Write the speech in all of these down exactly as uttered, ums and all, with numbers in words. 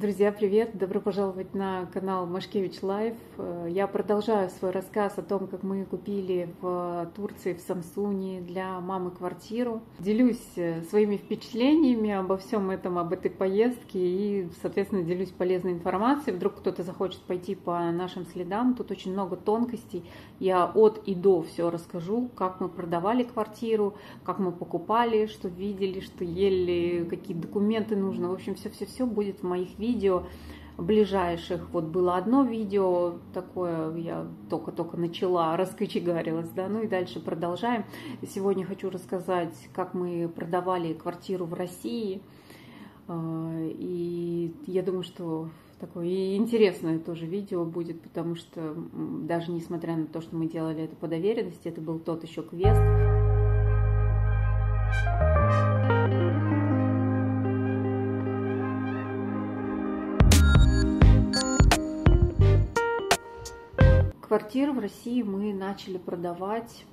Друзья, привет! Добро пожаловать на канал Машкевич Life. Я продолжаю свой рассказ о том, как мы купили в Турции, в Самсуне для мамы квартиру. Делюсь своими впечатлениями обо всем этом, об этой поездке и, соответственно, делюсь полезной информацией. Вдруг кто-то захочет пойти по нашим следам. Тут очень много тонкостей. Я от и до все расскажу, как мы продавали квартиру, как мы покупали, что видели, что ели, какие документы нужно. В общем, все-все-все будет в моих видео ближайших. Вот было одно видео такое, я только-только начала, раскочегарилась, да, ну и дальше продолжаем. Сегодня хочу рассказать, как мы продавали квартиру в России, и я думаю, что такое интересное тоже видео будет, потому что даже несмотря на то, что мы делали это по доверенности, это был тот еще квест. Квартиры в России мы начали продавать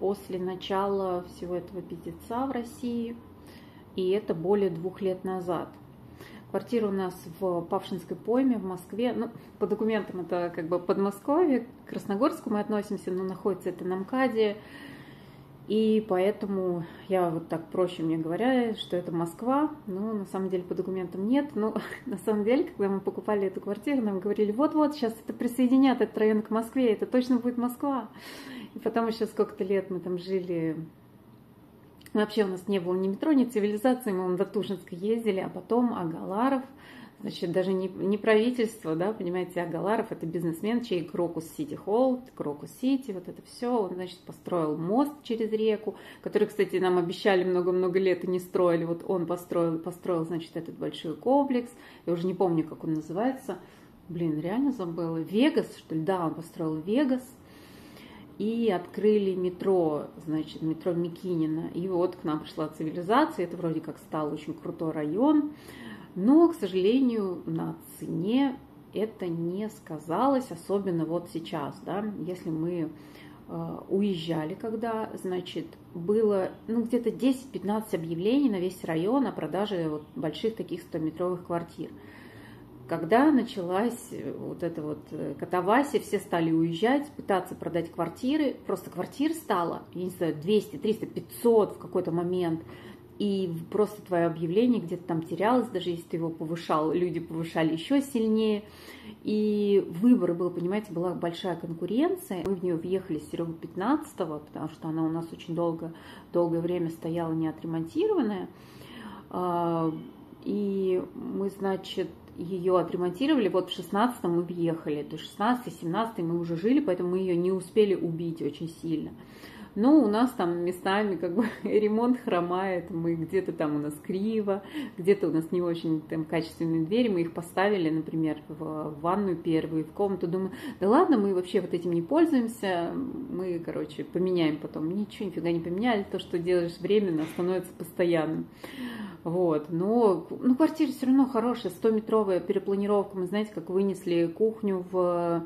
после начала всего этого пиздеца в России, и это более двух лет назад. Квартира у нас в Павшинской пойме в Москве, ну, по документам это как бы Подмосковье, к Красногорску мы относимся, но находится это на МКАДе, и поэтому я вот так проще мне говоря, что это Москва, но на самом деле по документам нет. Но на самом деле, когда мы покупали эту квартиру, нам говорили, вот-вот, сейчас это присоединят этот район к Москве, это точно будет Москва. И потом еще сколько-то лет мы там жили, вообще у нас не было ни метро, ни цивилизации, мы до Тушинска ездили, а потом Агаларов, значит, даже не, не правительство, да, понимаете, Агаларов, это бизнесмен, чей Крокус Сити Холл, Крокус Сити, вот это все, он, значит, построил мост через реку, который, кстати, нам обещали много-много лет и не строили, вот он построил, построил, значит, этот большой комплекс, я уже не помню, как он называется, блин, реально забыла, Вегас, что ли, да, он построил Вегас, и открыли метро, значит, метро Микинина, и вот к нам пришла цивилизация, это вроде как стал очень крутой район. Но, к сожалению, на цене это не сказалось, особенно вот сейчас, да, если мы э, уезжали, когда, значит, было, ну, где-то десять-пятнадцать объявлений на весь район о продаже вот больших таких стометровых квартир. Когда началась вот эта вот катавасия, все стали уезжать, пытаться продать квартиры, просто квартир стало, я не знаю, двести, триста, пятьсот в какой-то момент. И просто твое объявление где-то там терялось, даже если ты его повышал, люди повышали еще сильнее. И выбор был, понимаете, была большая конкуренция. Мы в нее въехали с Серегой пятнадцатого, потому что она у нас очень долго, долгое время стояла неотремонтированная. И мы, значит, ее отремонтировали, вот в шестнадцатом мы въехали. То есть шестнадцатый, семнадцатый мы уже жили, поэтому мы ее не успели убить очень сильно. Но у нас там местами как бы ремонт хромает, мы где-то там у нас криво, где-то у нас не очень там качественные двери, мы их поставили, например, в ванную первую, в комнату, думаю, да ладно, мы вообще вот этим не пользуемся, мы, короче, поменяем потом, ничего, нифига не поменяли, то, что делаешь временно, становится постоянным, вот, но, ну, квартира все равно хорошая, стометровая перепланировка, мы, знаете, как вынесли кухню в...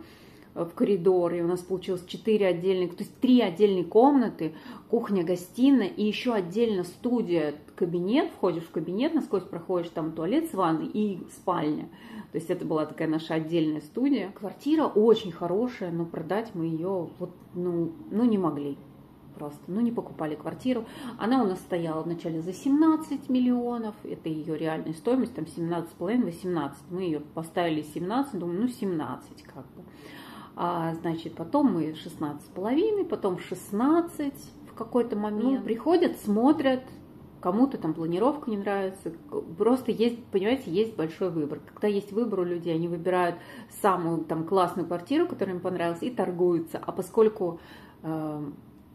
в коридор, и у нас получилось четыре отдельных, то есть три отдельные комнаты, кухня, гостиная и еще отдельно студия, кабинет, входишь в кабинет, насквозь проходишь, там туалет с ванной и спальня. То есть это была такая наша отдельная студия. Квартира очень хорошая, но продать мы ее вот, ну, ну не могли просто, ну не покупали квартиру. Она у нас стояла вначале за семнадцать миллионов, это ее реальная стоимость, там семнадцать с половиной, восемнадцать. Мы ее поставили семнадцать, думаю, ну семнадцать как бы. А, значит, потом мы шестнадцать с половиной, потом шестнадцать в какой-то момент. Ну, приходят, смотрят, кому-то там планировка не нравится. Просто есть, понимаете, есть большой выбор. Когда есть выбор у людей, они выбирают самую там классную квартиру, которая им понравилась, и торгуются. А поскольку э,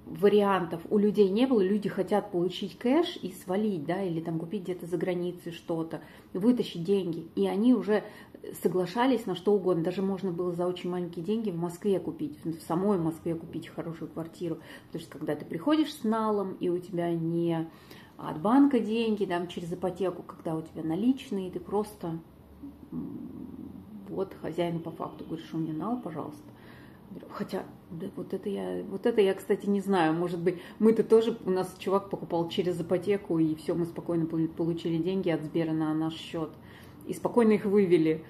вариантов у людей не было, люди хотят получить кэш и свалить, да, или там купить где-то за границей что-то, вытащить деньги. И они уже соглашались на что угодно, даже можно было за очень маленькие деньги в Москве купить, в самой Москве купить хорошую квартиру, потому что когда ты приходишь с налом, и у тебя не от банка деньги, там, через ипотеку, когда у тебя наличные, ты просто вот хозяину по факту говоришь, у меня нал, пожалуйста. Хотя, да, вот это я, вот это я, кстати, не знаю, может быть, мы-то тоже, у нас чувак покупал через ипотеку, и все, мы спокойно получили деньги от Сбера на наш счет. и спокойно их вывели.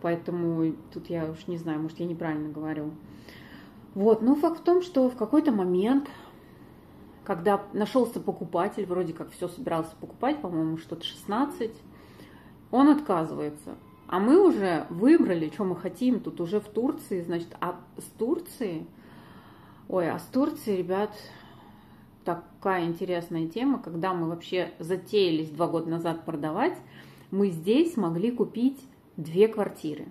Поэтому тут я уж не знаю, может, я неправильно говорю. Вот, но факт в том, что в какой-то момент, когда нашелся покупатель, вроде как все собирался покупать, по-моему, что-то шестнадцать, он отказывается. А мы уже выбрали, что мы хотим, тут уже в Турции, значит, а с Турции, ой, а с Турции, ребят, такая интересная тема, когда мы вообще затеялись два года назад продавать, мы здесь могли купить две квартиры.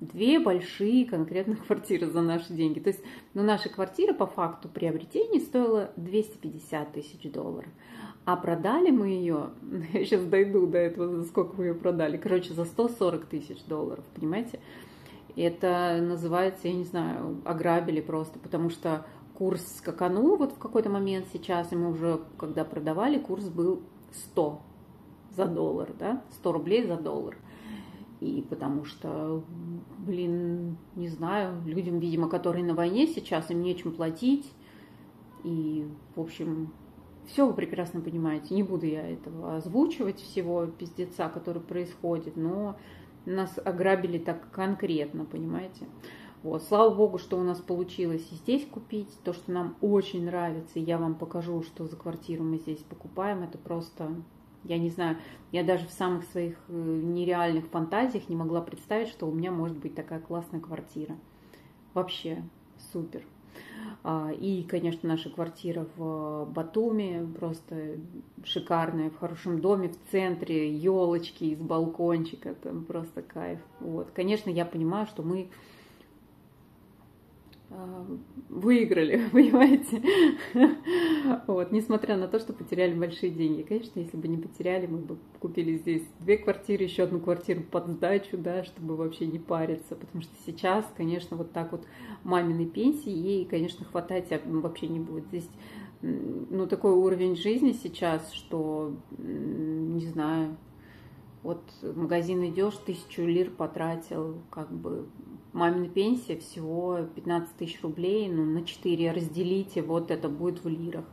Две большие конкретно квартиры за наши деньги. То есть, ну, наша квартира по факту приобретения стоила двести пятьдесят тысяч долларов. А продали мы ее, я сейчас дойду до этого, за сколько мы ее продали, короче, за сто сорок тысяч долларов, понимаете? Это называется, я не знаю, ограбили просто, потому что курс скаканул вот в какой-то момент сейчас, и мы уже, когда продавали, курс был сто за доллар, да, сто рублей за доллар. И потому что, блин, не знаю, людям, видимо, которые на войне сейчас, им нечем платить. И, в общем, все вы прекрасно понимаете. Не буду я этого озвучивать, всего пиздеца, который происходит. Но нас ограбили так конкретно, понимаете. Вот. Слава богу, что у нас получилось и здесь купить. То, что нам очень нравится. И я вам покажу, что за квартиру мы здесь покупаем. Это просто... Я не знаю, я даже в самых своих нереальных фантазиях не могла представить, что у меня может быть такая классная квартира. Вообще супер. И, конечно, наша квартира в Батуме просто шикарная, в хорошем доме, в центре, елочки из балкончика, там просто кайф. Вот. Конечно, я понимаю, что мы выиграли, понимаете, вот, несмотря на то, что потеряли большие деньги. Конечно, если бы не потеряли, мы бы купили здесь две квартиры, еще одну квартиру под сдачу, да, чтобы вообще не париться, потому что сейчас, конечно, вот так вот маминой пенсии ей, конечно, хватать вообще не будет. Здесь, ну, такой уровень жизни сейчас, что, не знаю, вот в магазин идешь, тысячу лир потратил, как бы, мамина пенсия всего пятнадцать тысяч рублей, ну, на четыре разделите, вот это будет в лирах.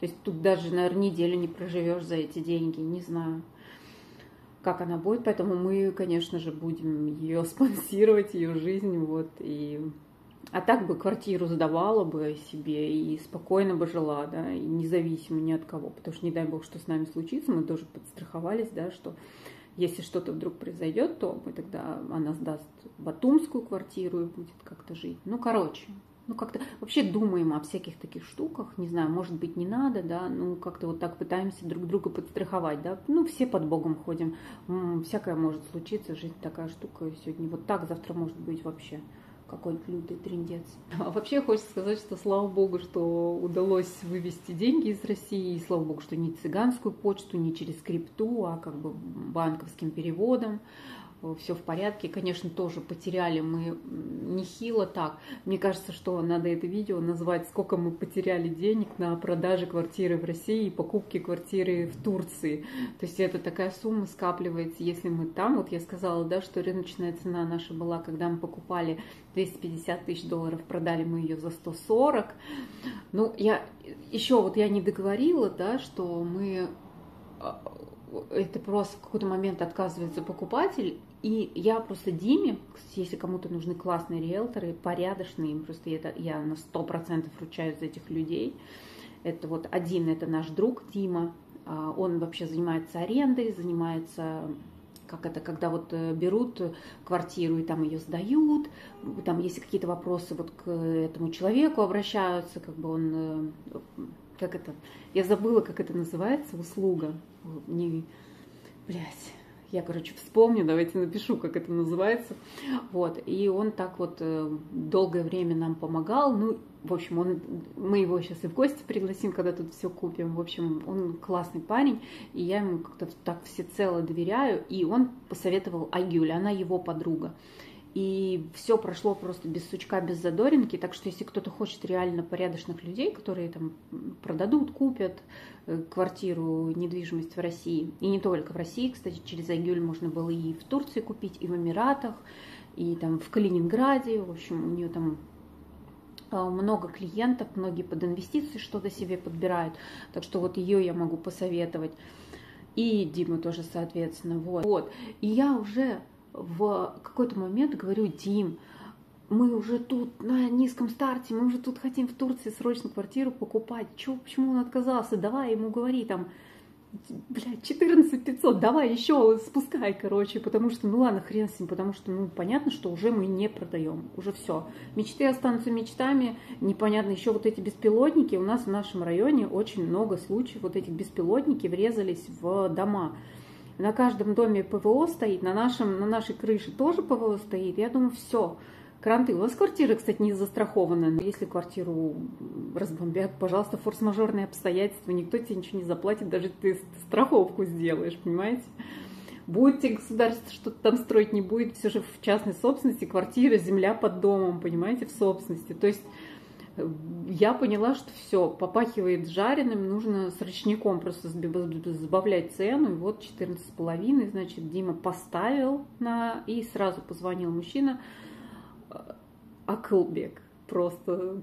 То есть тут даже, наверное, неделю не проживешь за эти деньги, не знаю, как она будет. Поэтому мы, конечно же, будем ее спонсировать, ее жизнь, вот. И... А так бы квартиру сдавала бы себе и спокойно бы жила, да, и независимо ни от кого. Потому что не дай бог, что с нами случится, мы тоже подстраховались, да, что... Если что-то вдруг произойдет, то мы тогда она сдаст батумскую квартиру и будет как-то жить. Ну, короче, ну как-то вообще думаем о всяких таких штуках. Не знаю, может быть, не надо, да, ну как-то вот так пытаемся друг друга подстраховать, да. Ну, все под Богом ходим. М-м, всякое может случиться, жизнь такая штука. Сегодня вот так, завтра может быть вообще какой-нибудь лютый трындец. А вообще хочется сказать, что слава богу, что удалось вывести деньги из России, и слава богу, что не цыганскую почту, не через крипту, а как бы банковским переводом. Все в порядке. Конечно, тоже потеряли мы нехило так. Мне кажется, что надо это видео назвать «Сколько мы потеряли денег на продаже квартиры в России и покупке квартиры в Турции». То есть это такая сумма скапливается, если мы там. Вот я сказала, да, что рыночная цена наша была, когда мы покупали двести пятьдесят тысяч долларов, продали мы ее за сто сорок. Ну, я еще вот я не договорила, да, что мы... Это просто в какой-то момент отказывается покупатель. И я просто Диме, если кому-то нужны классные риэлторы, порядочные, просто это, я на сто процентов ручаюсь за этих людей. Это вот один, это наш друг Дима. Он вообще занимается арендой, занимается, как это, когда вот берут квартиру и там ее сдают. Там если какие-то вопросы вот к этому человеку обращаются, как бы он... Как это? Я забыла, как это называется, услуга. Не... Блять, я, короче, вспомню, давайте напишу, как это называется. Вот, и он так вот долгое время нам помогал. Ну, в общем, он... мы его сейчас и в гости пригласим, когда тут все купим. В общем, он классный парень, и я ему как-то так всецело доверяю. И он посоветовал Айгюль, она его подруга. И все прошло просто без сучка, без задоринки. Так что если кто-то хочет реально порядочных людей, которые там продадут, купят квартиру, недвижимость в России, и не только в России, кстати, через Айгюль можно было и в Турции купить, и в Эмиратах, и там в Калининграде. В общем, у нее там много клиентов, многие под инвестиции что-то себе подбирают. Так что вот ее я могу посоветовать. и Дима тоже, соответственно, вот. вот. И я уже в какой-то момент говорю: Дим, мы уже тут на низком старте, мы уже тут хотим в Турции срочно квартиру покупать. Чё, почему он отказался? Давай ему говори там, блядь, четырнадцать тысяч пятьсот, давай еще спускай, короче, потому что, ну ладно, хрен с ним, потому что, ну, понятно, что уже мы не продаем, уже все. Мечты останутся мечтами, непонятно, еще вот эти беспилотники, у нас в нашем районе очень много случаев, вот этих беспилотники врезались в дома. На каждом доме ПВО стоит, на, нашем, на нашей крыше тоже ПВО стоит, я думаю, все. Кранты. У вас квартира, кстати, не застрахована. Но если квартиру разбомбят, пожалуйста, форс-мажорные обстоятельства. Никто тебе ничего не заплатит, даже ты страховку сделаешь, понимаете? Будет тебе государство что-то там строить, не будет. Все же в частной собственности квартира, земля под домом, понимаете, в собственности. То есть я поняла, что все, попахивает жареным, нужно с ручником просто сбавлять цену. И вот четырнадцать с половиной, значит, Дима поставил на... И сразу позвонил мужчина. Акылбек, просто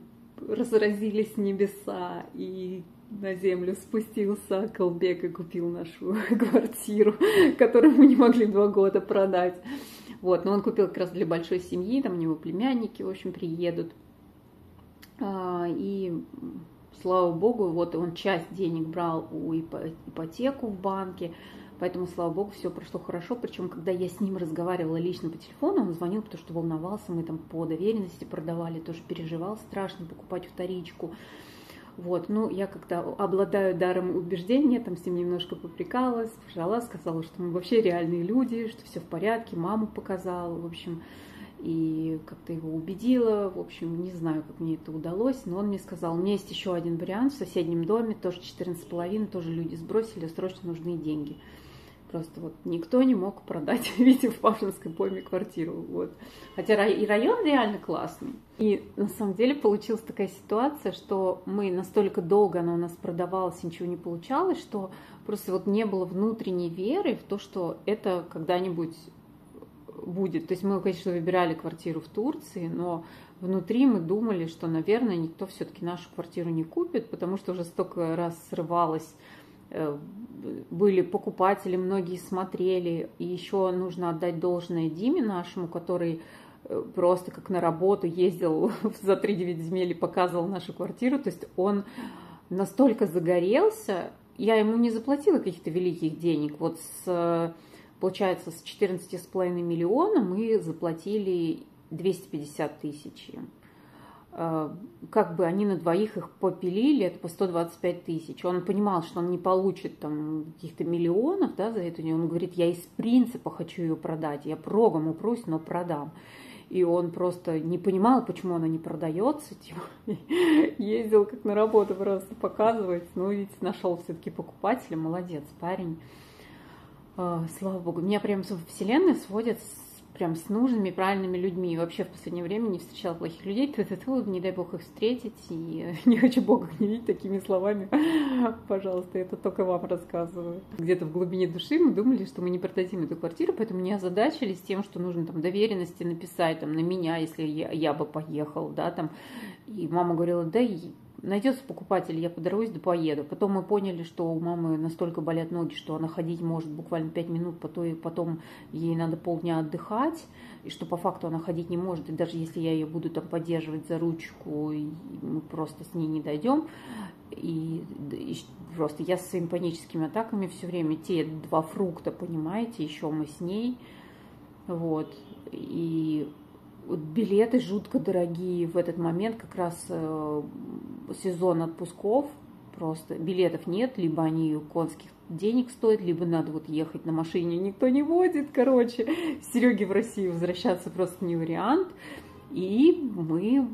разразились небеса, и на землю спустился Акылбек и купил нашу квартиру, которую мы не могли два года продать. Вот, но он купил как раз для большой семьи, там у него племянники, в общем, приедут. И слава богу, вот он часть денег брал у ипотеку в банке. Поэтому, слава богу, все прошло хорошо. Причем, когда я с ним разговаривала лично по телефону, он звонил, потому что волновался, мы там по доверенности продавали, тоже переживал, страшно покупать вторичку. Вот, ну, я как-то обладаю даром убеждения, там с ним немножко попрекалась, пожала, сказала, что мы вообще реальные люди, что все в порядке, маму показала, в общем, и как-то его убедила, в общем, не знаю, как мне это удалось, но он мне сказал: у меня есть еще один вариант в соседнем доме, тоже четырнадцать с половиной, тоже люди сбросили, срочно нужны деньги. Просто вот никто не мог продать, видите, в Павшинской пойме квартиру. Вот. Хотя и район реально классный. И на самом деле получилась такая ситуация, что мы настолько долго, она у нас продавалась, ничего не получалось, что просто вот не было внутренней веры в то, что это когда-нибудь будет. То есть мы, конечно, выбирали квартиру в Турции, но внутри мы думали, что, наверное, никто все-таки нашу квартиру не купит, потому что уже столько раз срывалось. Были покупатели, многие смотрели. И еще нужно отдать должное Диме нашему, который просто как на работу ездил за тридевять земель и показывал нашу квартиру. То есть он настолько загорелся. Я ему не заплатила каких-то великих денег. Вот с, получается, с четырнадцати с половиной миллиона мы заплатили двести пятьдесят тысяч. Как бы они на двоих их попилили, это по сто двадцать пять тысяч. Он понимал, что он не получит там каких-то миллионов, да, за эту. Он говорит: я из принципа хочу ее продать, я прогом упрусь, но продам. И он просто не понимал, почему она не продается. Типа, ездил как на работу, просто показывает. Ну, видите, нашел все-таки покупателя, молодец парень. Слава богу, меня прям вселенная сводит с прям с нужными, правильными людьми. И вообще в последнее время не встречала плохих людей. Тьфу-тьфу-тьфу, не дай бог их встретить. И не хочу Бога гневить такими словами. Пожалуйста, это только вам рассказываю. Где-то в глубине души мы думали, что мы не продадим эту квартиру, поэтому не озадачились тем, что нужно там доверенности написать там, на меня, если я, я бы поехал. Да, там. И мама говорила: да найдется покупатель, я подорвусь, да поеду. Потом мы поняли, что у мамы настолько болят ноги, что она ходить может буквально пять минут, потом ей надо полдня отдыхать, и что по факту она ходить не может, и даже если я ее буду там поддерживать за ручку, и мы просто с ней не дойдем. И, и просто я со своими паническими атаками все время, те два фрукта, понимаете, еще мы с ней. Вот. И вот билеты жутко дорогие в этот момент, как раз э, сезон отпусков, просто билетов нет, либо они конских денег стоят, либо надо вот ехать на машине, никто не водит, короче, Сереге в Россию возвращаться просто не вариант, и мы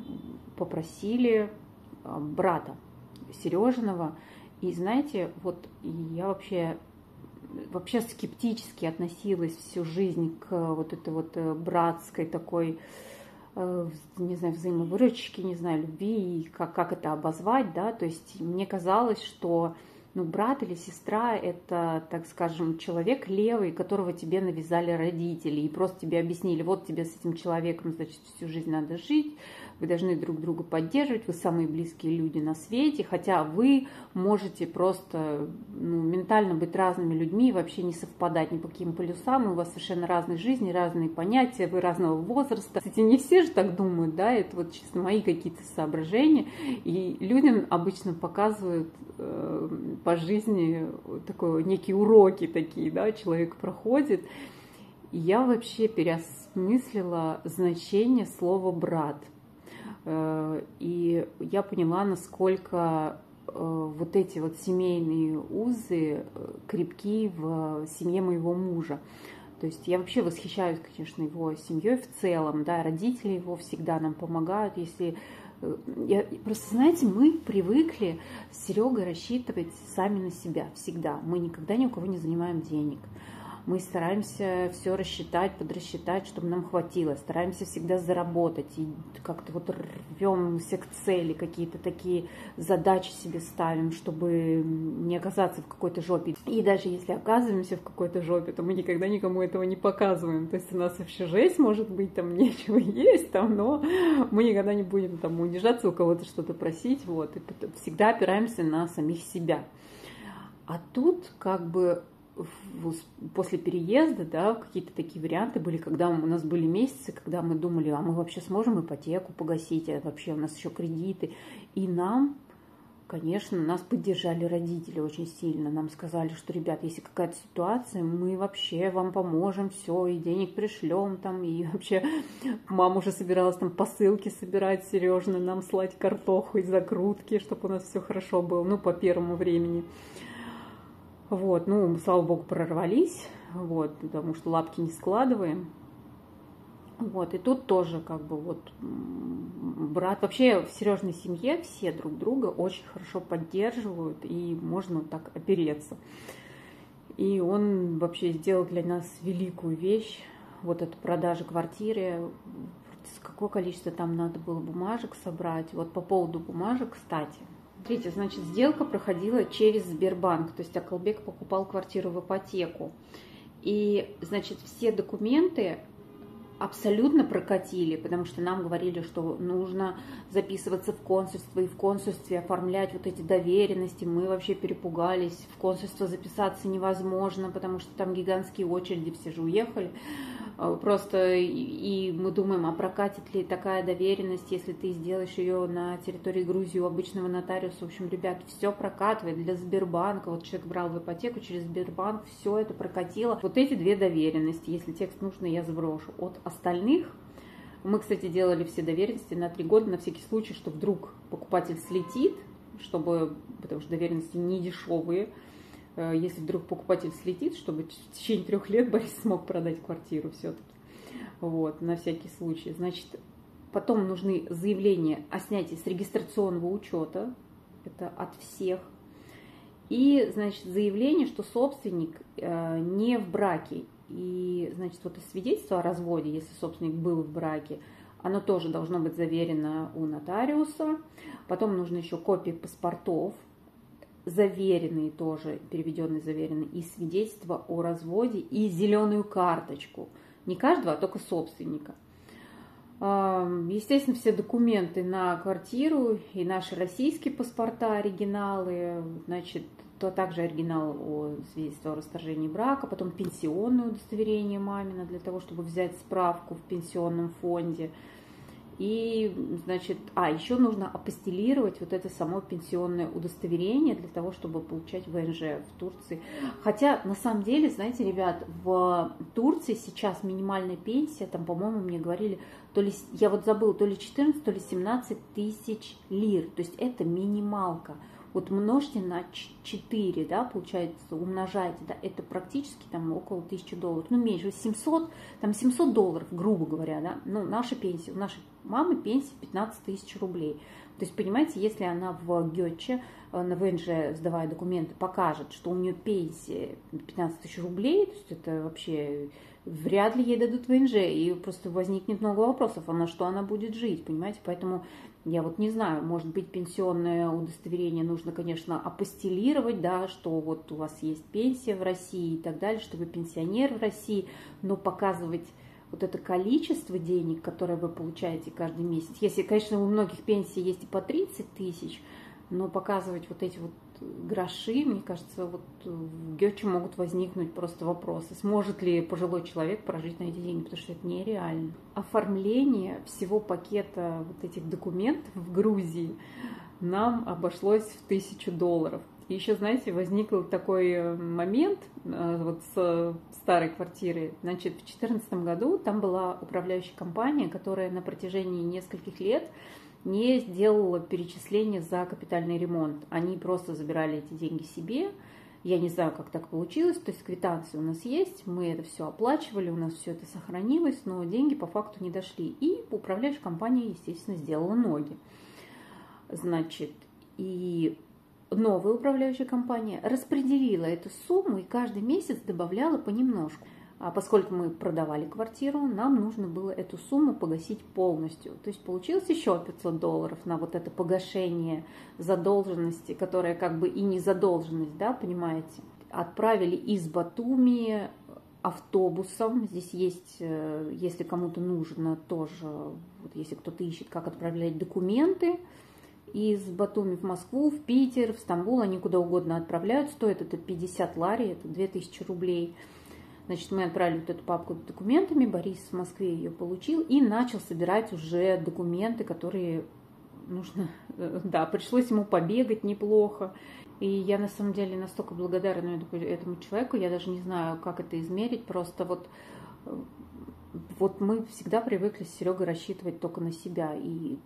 попросили брата Сережиного, и знаете, вот я вообще... вообще скептически относилась всю жизнь к вот этой вот братской такой, не знаю, взаимовыручке, не знаю, любви, как, как это обозвать, да, то есть мне казалось, что Но брат или сестра – это, так скажем, человек левый, которого тебе навязали родители. И просто тебе объяснили, вот тебе с этим человеком, значит, всю жизнь надо жить, вы должны друг друга поддерживать, вы самые близкие люди на свете. Хотя вы можете просто ну, ментально быть разными людьми и вообще не совпадать ни по каким полюсам. И у вас совершенно разные жизни, разные понятия, вы разного возраста. Кстати, не все же так думают, да, это вот чисто мои какие-то соображения. И людям обычно показывают... Э, по жизни такой, некие уроки такие, да, человек проходит. И я вообще переосмыслила значение слова «брат». И я поняла, насколько вот эти вот семейные узы крепки в семье моего мужа. То есть я вообще восхищаюсь, конечно, его семьей в целом, да, родители его всегда нам помогают, если... Я, просто, знаете, мы привыкли с Серегой рассчитывать сами на себя всегда. Мы никогда ни у кого не занимаем денег. Мы стараемся все рассчитать, подрасчитать, чтобы нам хватило. Стараемся всегда заработать. И как-то вот рвемся к цели, какие-то такие задачи себе ставим, чтобы не оказаться в какой-то жопе. И даже если оказываемся в какой-то жопе, то мы никогда никому этого не показываем. То есть у нас вообще жесть, может быть, там нечего есть, там, но мы никогда не будем там унижаться, у кого-то что-то просить. Вот. И всегда опираемся на самих себя. А тут как бы... после переезда, да, какие-то такие варианты были, когда у нас были месяцы, когда мы думали, а мы вообще сможем ипотеку погасить, а вообще у нас еще кредиты. И нам, конечно, нас поддержали родители очень сильно. Нам сказали, что, ребят, если какая-то ситуация, мы вообще вам поможем, все, и денег пришлем там, и вообще мама уже собиралась там посылки собирать, Сережина, нам слать картоху и закрутки, чтобы у нас все хорошо было, ну, по первому времени. Вот, ну, слава богу, прорвались, вот, потому что лапки не складываем. Вот, и тут тоже, как бы, вот, брат... Вообще, в Сережной семье все друг друга очень хорошо поддерживают, и можно вот так опереться. И он вообще сделал для нас великую вещь, вот, это продажа квартиры, какое количество там надо было бумажек собрать. Вот, по поводу бумажек, кстати... Смотрите, значит, сделка проходила через Сбербанк, то есть Акалбек покупал квартиру в ипотеку. И, значит, все документы абсолютно прокатили, потому что нам говорили, что нужно записываться в консульство и в консульстве оформлять вот эти доверенности. Мы вообще перепугались, в консульство записаться невозможно, потому что там гигантские очереди, все же уехали. Просто и мы думаем, а прокатит ли такая доверенность, если ты сделаешь ее на территории Грузии у обычного нотариуса. В общем, ребят, все прокатывает для Сбербанка. Вот человек брал в ипотеку через Сбербанк, все это прокатило. Вот эти две доверенности, если текст нужно, я сброшу. От остальных мы, кстати, делали все доверенности на три года, на всякий случай, что вдруг покупатель слетит, чтобы, потому что доверенности не дешевые. Если вдруг покупатель слетит, чтобы в течение трех лет Борис смог продать квартиру все-таки. Вот, на всякий случай. Значит, потом нужны заявления о снятии с регистрационного учета. Это от всех. И, значит, заявление, что собственник э, не в браке. И, значит, вот свидетельство о разводе, если собственник был в браке, оно тоже должно быть заверено у нотариуса. Потом нужно еще копии паспортов. Заверенные тоже, переведенные заверенные, и свидетельство о разводе, и зеленую карточку. Не каждого, а только собственника. Естественно, все документы на квартиру, и наши российские паспорта, оригиналы, значит, то также оригинал о свидетельстве о расторжении брака, потом пенсионное удостоверение мамина для того, чтобы взять справку в пенсионном фонде. И, значит, а, еще нужно апостилировать вот это само пенсионное удостоверение для того, чтобы получать вэ эн жэ в Турции. Хотя, на самом деле, знаете, ребят, в Турции сейчас минимальная пенсия, там, по-моему, мне говорили, то ли, я вот забыла, то ли четырнадцать, то ли семнадцать тысяч лир. То есть это минималка. Вот множьте на четыре, да, получается, умножайте, да, это практически там около тысячи долларов, ну, меньше, семьсот, там семьсот долларов, грубо говоря, да, ну, наша пенсия, у нашей мамы пенсия пятнадцать тысяч рублей, то есть, понимаете, если она в Гетче, на вэ эн жэ, сдавая документы, покажет, что у нее пенсия пятнадцать тысяч рублей, то есть это вообще вряд ли ей дадут ВНЖ, и просто возникнет много вопросов, а на что она будет жить, понимаете, поэтому я вот не знаю, может быть, пенсионное удостоверение нужно, конечно, апостилировать, да, что вот у вас есть пенсия в России и так далее, что вы пенсионер в России, но показывать вот это количество денег, которое вы получаете каждый месяц, если, конечно, у многих пенсий есть и по тридцать тысяч, но показывать вот эти вот гроши, мне кажется, вот в Гёче могут возникнуть просто вопросы, сможет ли пожилой человек прожить на эти деньги, потому что это нереально. Оформление всего пакета вот этих документов в Грузии нам обошлось в тысячу долларов. И еще, знаете, возникл такой момент вот с старой квартиры. Значит, в две тысячи четырнадцатом году там была управляющая компания, которая на протяжении нескольких лет не сделала перечисления за капитальный ремонт. Они просто забирали эти деньги себе. Я не знаю, как так получилось. То есть квитанции у нас есть, мы это все оплачивали, у нас все это сохранилось, но деньги по факту не дошли. И управляющая компания, естественно, сделала ноги. Значит, и новая управляющая компания распределила эту сумму и каждый месяц добавляла понемножку. А поскольку мы продавали квартиру, нам нужно было эту сумму погасить полностью. То есть получилось еще пятьсот долларов на вот это погашение задолженности, которая как бы и не задолженность, да, понимаете. Отправили из Батуми автобусом. Здесь есть, если кому-то нужно тоже, вот если кто-то ищет, как отправлять документы, из Батуми в Москву, в Питер, в Стамбул, они куда угодно отправляют. Стоит это пятьдесят лари, это две тысячи рублей. Значит, мы отправили вот эту папку с документами, Борис в Москве ее получил и начал собирать уже документы, которые нужно... Да, пришлось ему побегать неплохо. И я на самом деле настолько благодарна этому человеку, я даже не знаю, как это измерить, просто вот... Вот мы всегда привыкли с Серегой рассчитывать только на себя и...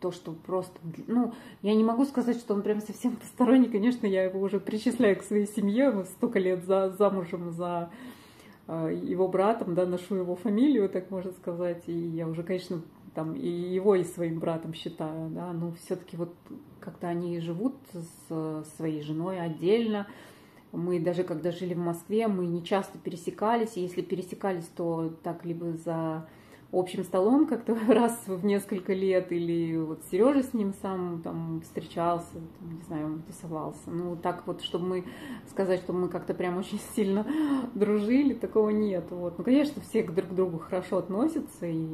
То, что просто, ну, я не могу сказать, что он прям совсем посторонний, конечно, я его уже причисляю к своей семье, мы столько лет за, замужем за э, его братом, да, ношу его фамилию, так можно сказать, и я уже, конечно, там и его, и своим братом считаю, да, но все-таки вот как-то они живут с своей женой отдельно. Мы даже когда жили в Москве, мы не часто пересекались, и если пересекались, то так либо за... общим столом как-то раз в несколько лет, или вот Сережа с ним сам там встречался, там, не знаю, тусовался. Ну, так вот, чтобы мы сказать, что мы как-то прям очень сильно дружили, такого нет. Вот. Ну, конечно, все друг к другу хорошо относятся, и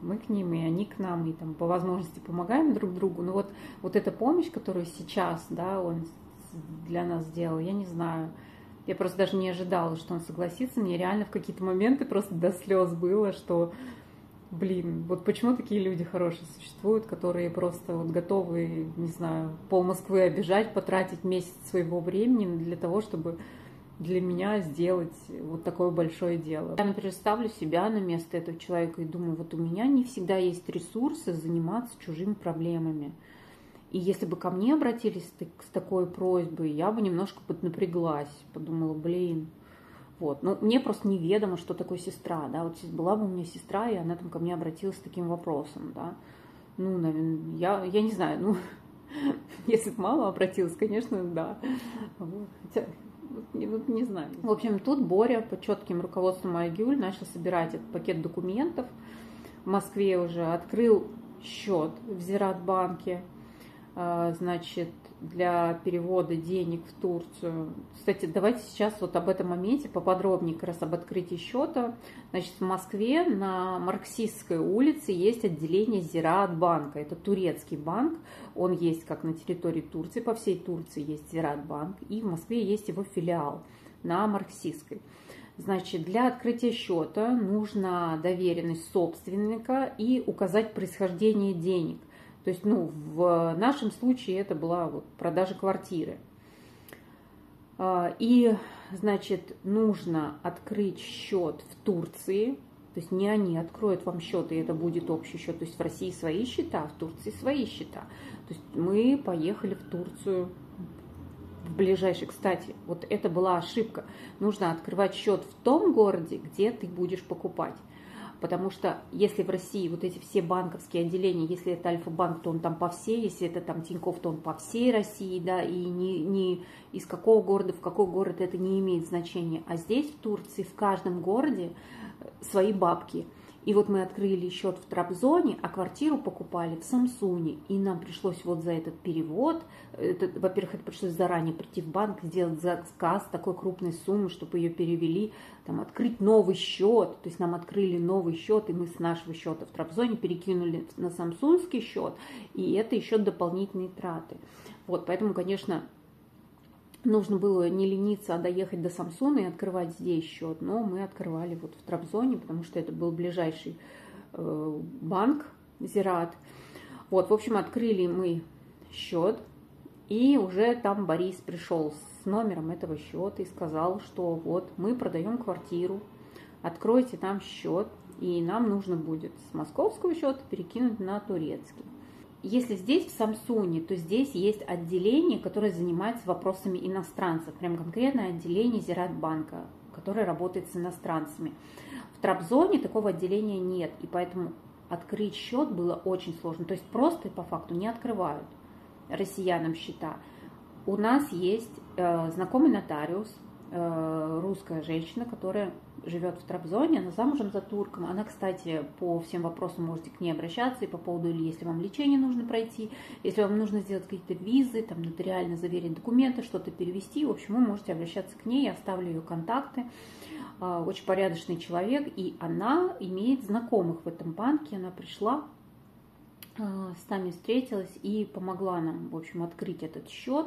мы к ним, и они к нам, и там по возможности помогаем друг другу. Но вот, вот эта помощь, которую сейчас, да, он для нас сделал, я не знаю. Я просто даже не ожидала, что он согласится. Мне реально в какие-то моменты просто до слез было, что блин, вот почему такие люди хорошие существуют, которые просто вот готовы, не знаю, пол Москвы обижать, потратить месяц своего времени для того, чтобы для меня сделать вот такое большое дело. Я, например, ставлю себя на место этого человека и думаю, вот у меня не всегда есть ресурсы заниматься чужими проблемами. И если бы ко мне обратились с такой просьбой, я бы немножко поднапряглась, подумала, блин. Вот. Ну, мне просто неведомо, что такое сестра, да, вот была бы у меня сестра, и она там ко мне обратилась с таким вопросом, да, ну, наверное, я, я не знаю, ну, если бы мама обратилась, конечно, да, хотя, вот не знаю. В общем, тут Боря под четким руководством Айгюль начал собирать этот пакет документов, в Москве уже открыл счет в Зираатбанке, значит, для перевода денег в Турцию. Кстати, давайте сейчас вот об этом моменте поподробнее, как раз об открытии счета. Значит, в Москве на Марксистской улице есть отделение Зираатбанка. Это турецкий банк. Он есть как на территории Турции, по всей Турции есть Зираатбанк. И в Москве есть его филиал на Марксистской. Значит, для открытия счета нужна доверенность собственника и указать происхождение денег. То есть, ну, в нашем случае это была вот продажа квартиры. И, значит, нужно открыть счет в Турции. То есть не они откроют вам счет, и это будет общий счет. То есть в России свои счета, а в Турции свои счета. То есть мы поехали в Турцию в ближайший. Кстати, вот это была ошибка. Нужно открывать счет в том городе, где ты будешь покупать. Потому что если в России вот эти все банковские отделения, если это Альфа-банк, то он там по всей, если это там Тинькофф, то он по всей России, да, и не, не из какого города в какой город это не имеет значения. А здесь, в Турции, в каждом городе свои бабки. И вот мы открыли счет в Трабзоне, а квартиру покупали в Самсуне. И нам пришлось вот за этот перевод, во-первых, это пришлось заранее прийти в банк, сделать заказ такой крупной суммы, чтобы ее перевели, там, открыть новый счет. То есть нам открыли новый счет, и мы с нашего счета в Трабзоне перекинули на самсунский счет. И это еще дополнительные траты. Вот, поэтому, конечно, нужно было не лениться, а доехать до Самсуна и открывать здесь счет. Но мы открывали вот в Трабзоне, потому что это был ближайший э, банк, Зираат. Вот, в общем, открыли мы счет. И уже там Борис пришел с номером этого счета и сказал, что вот мы продаем квартиру, откройте там счет. И нам нужно будет с московского счета перекинуть на турецкий. Если здесь, в Самсуне, то здесь есть отделение, которое занимается вопросами иностранцев. Прям конкретное отделение Зираатбанка, которое работает с иностранцами. В Трабзоне такого отделения нет, и поэтому открыть счет было очень сложно. То есть просто по факту не открывают россиянам счета. У нас есть э, знакомый нотариус, э, русская женщина, которая живет в Трабзоне, она замужем за турком. Она, кстати, по всем вопросам можете к ней обращаться и по поводу, или если вам лечение нужно пройти, если вам нужно сделать какие-то визы, там, нотариально заверить документы, что-то перевести. В общем, вы можете обращаться к ней, я оставлю ее контакты. Очень порядочный человек, и она имеет знакомых в этом банке. Она пришла, с нами встретилась и помогла нам, в общем, открыть этот счет.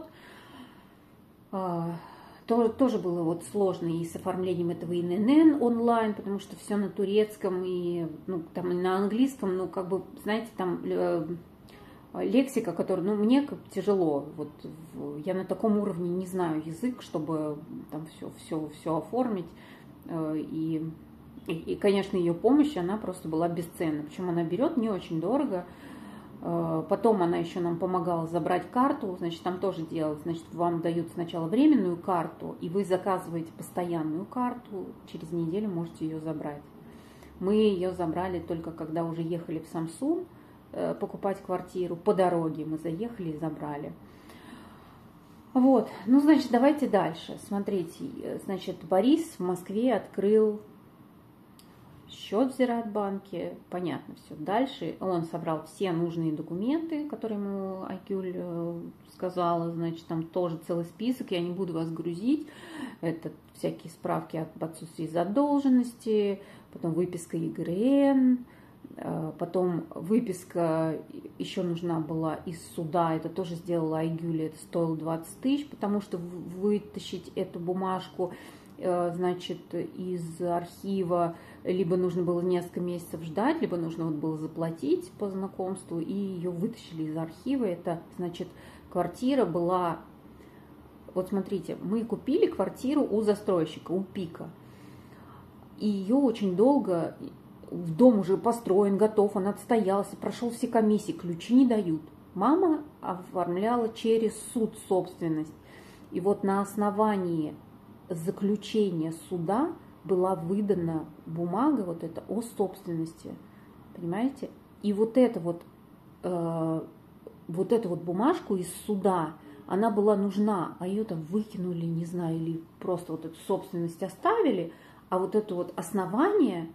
Тоже было вот сложно и с оформлением этого ИНН онлайн, потому что все на турецком и, ну, там, и на английском, ну, как бы, знаете, там э, лексика, которая, ну, мне как тяжело, вот я на таком уровне не знаю язык, чтобы там все, все, все оформить, э, и, и, и, конечно, ее помощь, она просто была бесценна, причем она берет не очень дорого. Потом она еще нам помогала забрать карту, значит, там тоже делалось, значит, вам дают сначала временную карту, и вы заказываете постоянную карту, через неделю можете ее забрать. Мы ее забрали только когда уже ехали в Самсун покупать квартиру, по дороге мы заехали и забрали. Вот, ну, значит, давайте дальше. Смотрите, значит, Борис в Москве открыл счет в Зираатбанке, понятно все. Дальше он собрал все нужные документы, которые ему Айгуль сказала, значит, там тоже целый список, я не буду вас грузить. Это всякие справки об отсутствии задолженности, потом выписка Е Г Р Н, потом выписка еще нужна была из суда, это тоже сделала Айгуль, это стоило двадцать тысяч, потому что вытащить эту бумажку, значит, из архива либо нужно было несколько месяцев ждать, либо нужно вот было заплатить по знакомству, и ее вытащили из архива. Это, значит, квартира была... Вот смотрите, мы купили квартиру у застройщика, у Пика, и ее очень долго... Дом уже построен, готов, он отстоялся, прошел все комиссии, ключи не дают. Мама оформляла через суд собственность, и вот на основании... заключение суда была выдана бумага вот эта о собственности, понимаете? И вот эта вот, э, вот эту вот бумажку из суда, она была нужна, а ее там выкинули, не знаю, или просто вот эту собственность оставили, а вот это вот основание,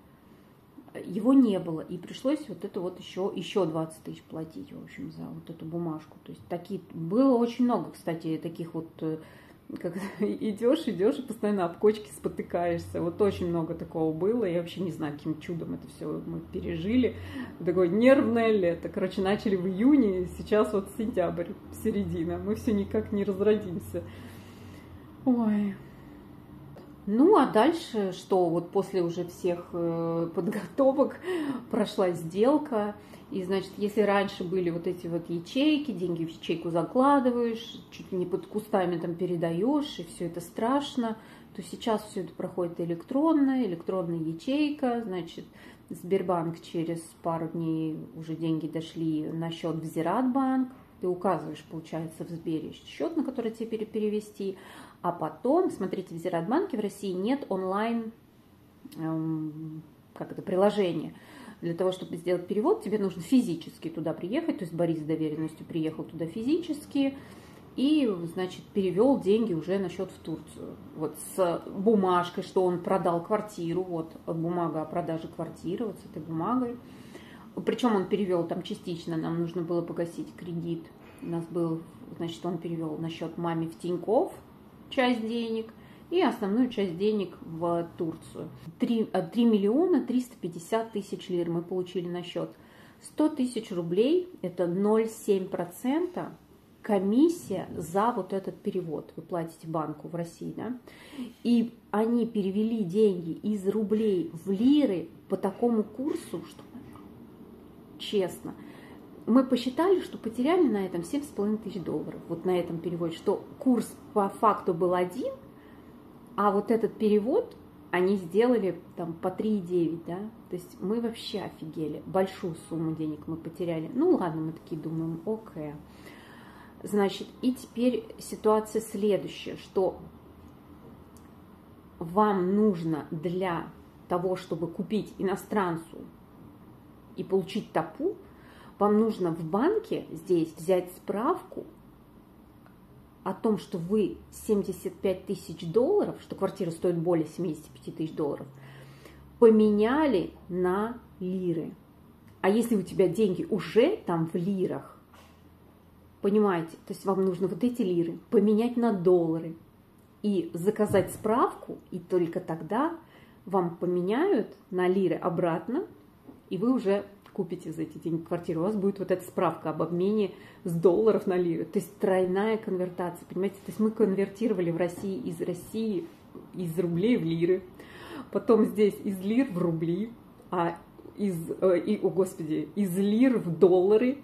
его не было, и пришлось вот это вот еще, еще двадцать тысяч платить, в общем, за вот эту бумажку. То есть такие, было очень много, кстати, таких вот... Как идешь, идешь и постоянно об кочки спотыкаешься. Вот очень много такого было. Я вообще не знаю, каким чудом это все мы пережили. Такое нервное лето. Короче, начали в июне, сейчас вот сентябрь, середина. Мы все никак не разродимся. Ой. Ну, а дальше что? Вот после уже всех подготовок прошла сделка. И, значит, если раньше были вот эти вот ячейки, деньги в ячейку закладываешь, чуть ли не под кустами там передаешь, и все это страшно, то сейчас все это проходит электронно, электронная ячейка, значит, Сбербанк через пару дней уже деньги дошли на счет в Зираатбанк, ты указываешь, получается, в Сбере счет, на который тебе перевести, а потом, смотрите, в Зираатбанке в России нет онлайн, эм, как это, приложение. Для того, чтобы сделать перевод, тебе нужно физически туда приехать. То есть Борис с доверенностью приехал туда физически и, значит, перевел деньги уже на счет в Турцию. Вот с бумажкой, что он продал квартиру, вот бумага о продаже квартиры, вот с этой бумагой. Причем он перевел там частично, нам нужно было погасить кредит. У нас был, значит, он перевел на счет маме в Тинькофф часть денег и основную часть денег в Турцию. три миллиона триста пятьдесят тысяч лир мы получили на счет. сто тысяч рублей, это ноль целых семь десятых процента комиссия за вот этот перевод. Вы платите банку в России, да? И они перевели деньги из рублей в лиры по такому курсу, что честно. Мы посчитали, что потеряли на этом семь с половиной тысяч долларов, вот на этом переводе, что курс по факту был один, а вот этот перевод они сделали там по три и девять, да, то есть мы вообще офигели, большую сумму денег мы потеряли, ну ладно, мы такие думаем, окей. Значит, и теперь ситуация следующая, что вам нужно для того, чтобы купить иностранцу и получить ТАПУ, вам нужно в банке здесь взять справку о том, что вы семьдесят пять тысяч долларов, что квартира стоит более семидесяти пяти тысяч долларов, поменяли на лиры. А если у тебя деньги уже там в лирах, понимаете, то есть вам нужно вот эти лиры поменять на доллары и заказать справку, и только тогда вам поменяют на лиры обратно, и вы уже купите за эти деньги квартиру, у вас будет вот эта справка об обмене с долларов на лиры. То есть тройная конвертация, понимаете? То есть мы конвертировали в России из России, из рублей в лиры, потом здесь из лир в рубли, а из, э, и, о господи, из лир в доллары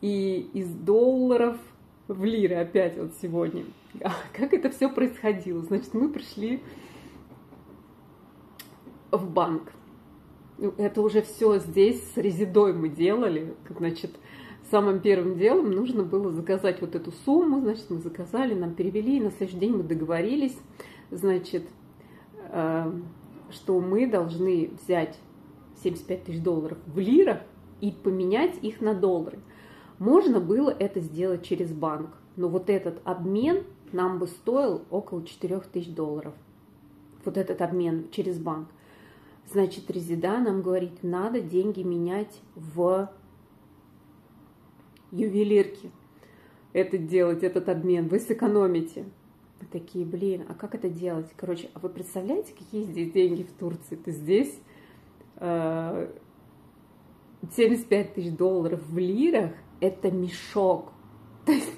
и из долларов в лиры опять вот сегодня. А как это все происходило? Значит, мы пришли в банк. Это уже все здесь с резидой мы делали, значит, самым первым делом нужно было заказать вот эту сумму, значит, мы заказали, нам перевели, и на следующий день мы договорились, значит, э, что мы должны взять семьдесят пять тысяч долларов в лирах и поменять их на доллары. Можно было это сделать через банк, но вот этот обмен нам бы стоил около четырёх тысяч долларов, вот этот обмен через банк. Значит, резида нам говорит, надо деньги менять в ювелирке. Это делать, этот обмен, вы сэкономите. Мы такие, блин, а как это делать? Короче, а вы представляете, какие здесь деньги в Турции? То здесь э, семьдесят пять тысяч долларов в лирах, это мешок. То есть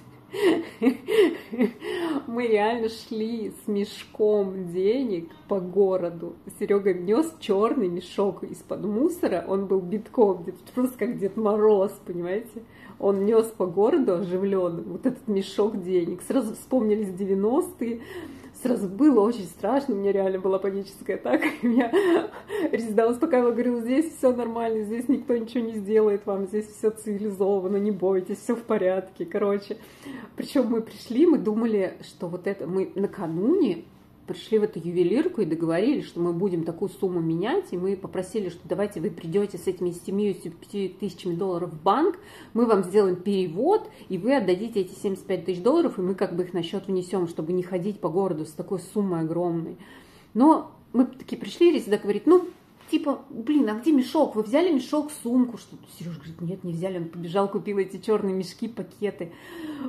мы реально шли с мешком денег по городу. Серега нес черный мешок из-под мусора, он был битком, просто как Дед Мороз, понимаете? Он нес по городу оживленным вот этот мешок денег. Сразу вспомнились девяностые, сразу было очень страшно, у меня реально была паническая атака. Меня резидалась, пока я говорила, здесь все нормально, здесь никто ничего не сделает вам, здесь все цивилизовано, не бойтесь, все в порядке, короче. Причем мы пришли, мы думали, что вот это, мы накануне пришли в эту ювелирку и договорились, что мы будем такую сумму менять, и мы попросили, что давайте вы придете с этими семьюдесятью пятью тысячами долларов в банк, мы вам сделаем перевод, и вы отдадите эти семьдесят пять тысяч долларов, и мы как бы их на счет внесем, чтобы не ходить по городу с такой суммой огромной. Но мы таки пришли, резидент говорит, ну, типа, блин, а где мешок? Вы взяли мешок, сумку? Что? Сережа говорит, нет, не взяли. Он побежал, купил эти черные мешки, пакеты.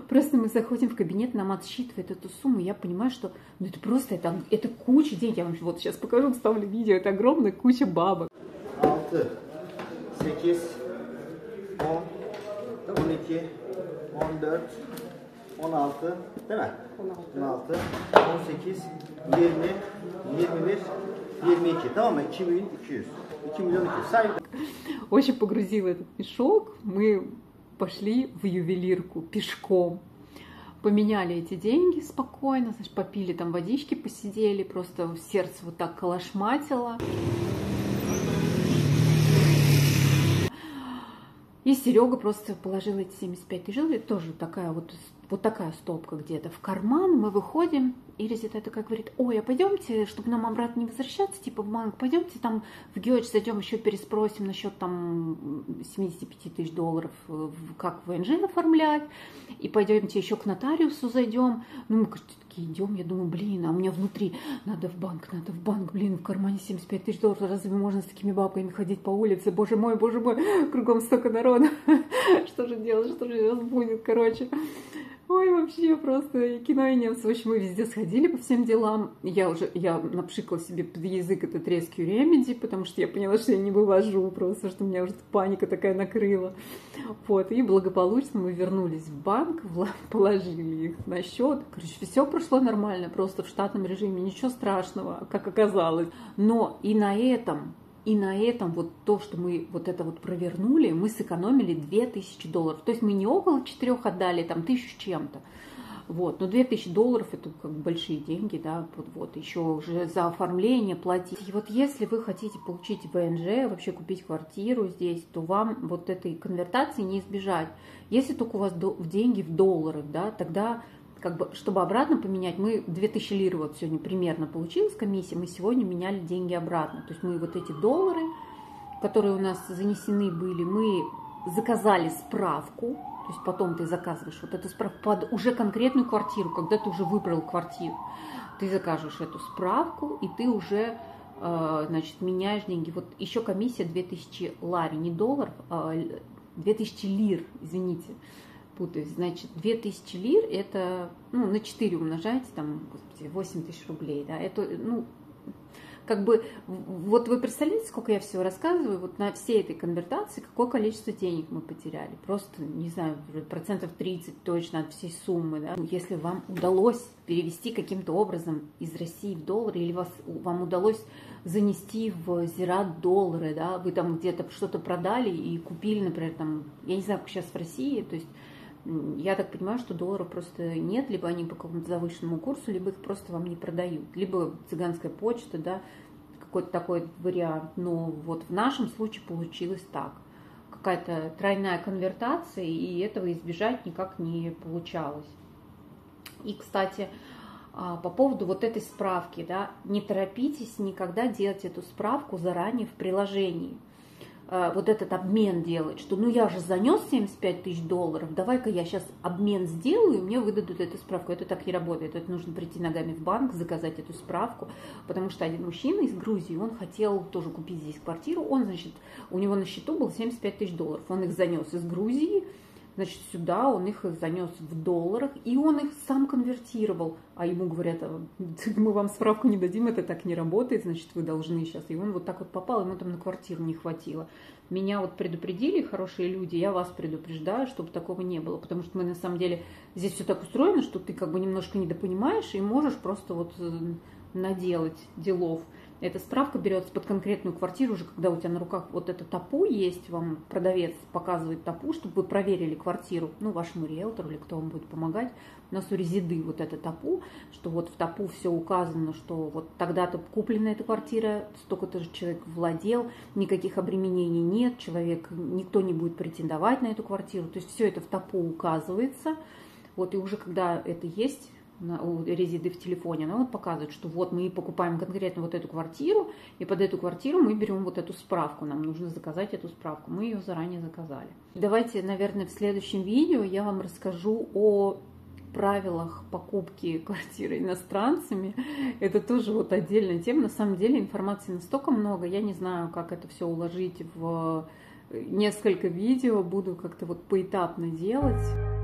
Просто мы заходим в кабинет, нам отсчитывает эту сумму. Я понимаю, что ну, это просто, это, это куча денег. Я вам вот сейчас покажу, вставлю видео. Это огромная куча бабок. Очень погрузил этот мешок, мы пошли в ювелирку пешком, поменяли эти деньги спокойно, значит, попили там водички, посидели, просто сердце вот так колошматило. И Серега просто положил эти семьдесят пять тысяч, тоже такая вот вот такая стопка где-то в карман, мы выходим, и Резита такая говорит: ой, а пойдемте, чтобы нам обратно не возвращаться, типа в банк, пойдемте там в ГИОЧ зайдем, еще переспросим насчет там семидесяти пяти тысяч долларов, как ВНЖ оформлять, и пойдемте еще к нотариусу зайдем. Ну, мы, кажется, такие идем, я думаю, блин, а у меня внутри надо в банк, надо в банк, блин, в кармане семьдесят пять тысяч долларов, разве можно с такими бабками ходить по улице, боже мой, боже мой, кругом столько народа, что же делать, что же сейчас будет, короче. Ой, вообще просто и кино, и немцы. В общем, мы везде сходили по всем делам. Я уже, я напшикала себе под язык этот резкий ремеди, потому что я поняла, что я не вывожу просто, что меня уже паника такая накрыла. Вот, и благополучно мы вернулись в банк, положили их на счет. Короче, все прошло нормально, просто в штатном режиме, ничего страшного, как оказалось. Но и на этом... И на этом вот то, что мы вот это вот провернули, мы сэкономили две тысячи долларов. То есть мы не около четырёх отдали, там тысячу чем-то. Вот. Но две тысячи долларов это как бы большие деньги, да, вот, вот еще уже за оформление платить. И вот если вы хотите получить ВНЖ, вообще купить квартиру здесь, то вам вот этой конвертации не избежать. Если только у вас деньги в долларах, да, тогда... Как бы, чтобы обратно поменять, мы две тысячи лир вот сегодня примерно получилась комиссия, мы сегодня меняли деньги обратно. То есть мы вот эти доллары, которые у нас занесены были, мы заказали справку, то есть потом ты заказываешь вот эту справку под уже конкретную квартиру, когда ты уже выбрал квартиру, ты закажешь эту справку, и ты уже, значит, меняешь деньги. Вот еще комиссия две тысячи лари, не долларов, а две тысячи лир, извините. Путаюсь. Значит, две тысячи лир это, ну, на четыре умножаете, там, господи, восемь тысяч рублей, да, это, ну, как бы, вот вы представляете, сколько я всего рассказываю, вот на всей этой конвертации, какое количество денег мы потеряли, просто, не знаю, процентов тридцать точно от всей суммы, да. Если вам удалось перевести каким-то образом из России в доллары, или вас, вам удалось занести в Зираат доллары, да, вы там где-то что-то продали и купили, например, там, я не знаю, как сейчас в России, то есть, я так понимаю, что долларов просто нет, либо они по какому-то завышенному курсу, либо их просто вам не продают, либо цыганская почта, да, какой-то такой вариант. Но вот в нашем случае получилось так. Какая-то тройная конвертация, и этого избежать никак не получалось. И, кстати, по поводу вот этой справки, да, не торопитесь никогда делать эту справку заранее в приложении. Вот этот обмен делать, что ну я же занес семьдесят пять тысяч долларов, давай-ка я сейчас обмен сделаю, и мне выдадут эту справку. Это так не работает, это нужно прийти ногами в банк, заказать эту справку, потому что один мужчина из Грузии, он хотел тоже купить здесь квартиру, он, значит, у него на счету было семьдесят пять тысяч долларов, он их занес из Грузии, значит, сюда он их занес в долларах, и он их сам конвертировал. А ему говорят: мы вам справку не дадим, это так не работает, значит, вы должны сейчас. И он вот так вот попал, ему там на квартиру не хватило. Меня вот предупредили, хорошие люди, я вас предупреждаю, чтобы такого не было. Потому что мы на самом деле, здесь все так устроено, что ты как бы немножко недопонимаешь и можешь просто вот наделать делов. Эта справка берется под конкретную квартиру уже, когда у тебя на руках вот это ТАПУ есть, вам продавец показывает ТАПУ, чтобы вы проверили квартиру, ну, вашему риэлтору или кто вам будет помогать. У нас у Резиды вот это ТАПУ, что вот в ТАПУ все указано, что вот тогда-то куплена эта квартира, столько-то же человек владел, никаких обременений нет, человек, никто не будет претендовать на эту квартиру, то есть все это в ТАПУ указывается, вот, и уже когда это есть... у Резиды в телефоне, она вот показывает, что вот мы покупаем конкретно вот эту квартиру, и под эту квартиру мы берем вот эту справку, нам нужно заказать эту справку, мы ее заранее заказали. Давайте, наверное, в следующем видео я вам расскажу о правилах покупки квартиры иностранцами, это тоже вот отдельная тема, на самом деле информации настолько много, я не знаю, как это все уложить в несколько видео, буду как-то вот поэтапно делать.